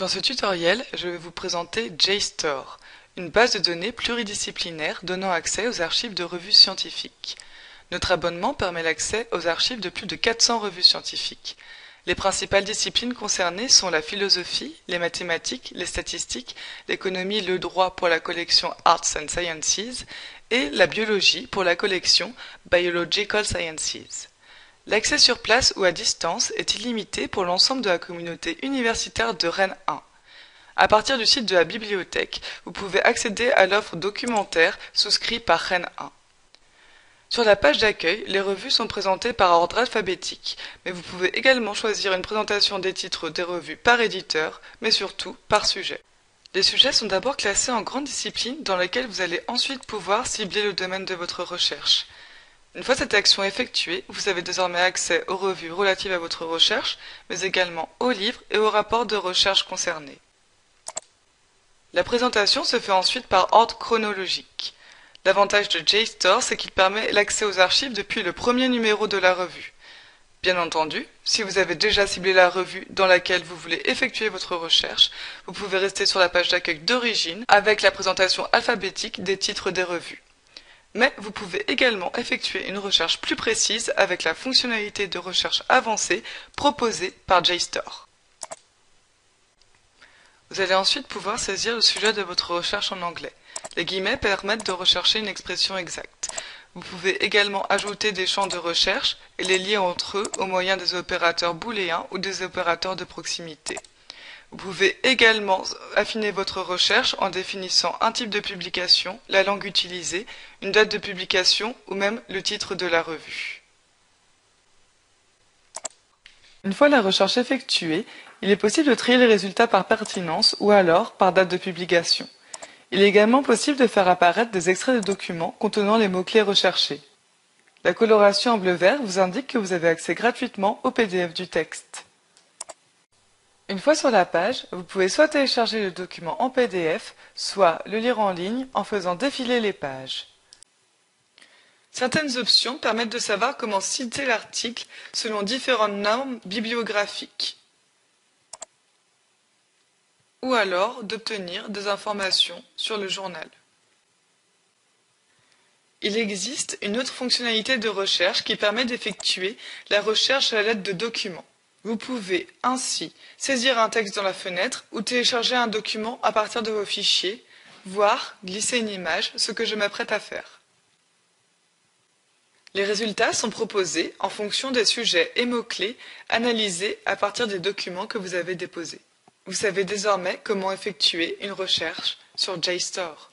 Dans ce tutoriel, je vais vous présenter JSTOR, une base de données pluridisciplinaire donnant accès aux archives de revues scientifiques. Notre abonnement permet l'accès aux archives de plus de 400 revues scientifiques. Les principales disciplines concernées sont la philosophie, les mathématiques, les statistiques, l'économie et le droit pour la collection Arts and Sciences et la biologie pour la collection Biological Sciences. L'accès sur place ou à distance est illimité pour l'ensemble de la communauté universitaire de Rennes 1. À partir du site de la bibliothèque, vous pouvez accéder à l'offre documentaire souscrite par Rennes 1. Sur la page d'accueil, les revues sont présentées par ordre alphabétique, mais vous pouvez également choisir une présentation des titres des revues par éditeur, mais surtout par sujet. Les sujets sont d'abord classés en grandes disciplines dans lesquelles vous allez ensuite pouvoir cibler le domaine de votre recherche. Une fois cette action effectuée, vous avez désormais accès aux revues relatives à votre recherche, mais également aux livres et aux rapports de recherche concernés. La présentation se fait ensuite par ordre chronologique. L'avantage de JSTOR, c'est qu'il permet l'accès aux archives depuis le premier numéro de la revue. Bien entendu, si vous avez déjà ciblé la revue dans laquelle vous voulez effectuer votre recherche, vous pouvez rester sur la page d'accueil d'origine avec la présentation alphabétique des titres des revues. Mais vous pouvez également effectuer une recherche plus précise avec la fonctionnalité de recherche avancée proposée par JSTOR. Vous allez ensuite pouvoir saisir le sujet de votre recherche en anglais. Les guillemets permettent de rechercher une expression exacte. Vous pouvez également ajouter des champs de recherche et les lier entre eux au moyen des opérateurs booléens ou des opérateurs de proximité. Vous pouvez également affiner votre recherche en définissant un type de publication, la langue utilisée, une date de publication ou même le titre de la revue. Une fois la recherche effectuée, il est possible de trier les résultats par pertinence ou alors par date de publication. Il est également possible de faire apparaître des extraits de documents contenant les mots-clés recherchés. La coloration en bleu-vert vous indique que vous avez accès gratuitement au PDF du texte. Une fois sur la page, vous pouvez soit télécharger le document en PDF, soit le lire en ligne en faisant défiler les pages. Certaines options permettent de savoir comment citer l'article selon différentes normes bibliographiques, ou alors d'obtenir des informations sur le journal. Il existe une autre fonctionnalité de recherche qui permet d'effectuer la recherche à l'aide de documents. Vous pouvez ainsi saisir un texte dans la fenêtre ou télécharger un document à partir de vos fichiers, voire glisser une image, ce que je m'apprête à faire. Les résultats sont proposés en fonction des sujets et mots-clés analysés à partir des documents que vous avez déposés. Vous savez désormais comment effectuer une recherche sur JSTOR.